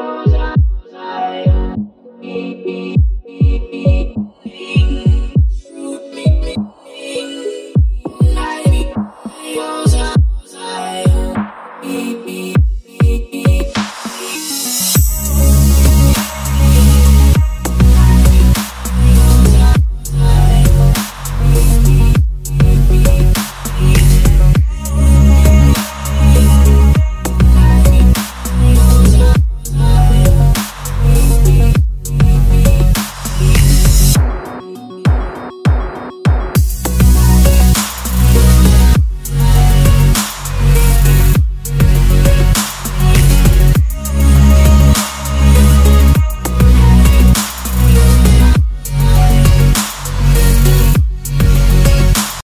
was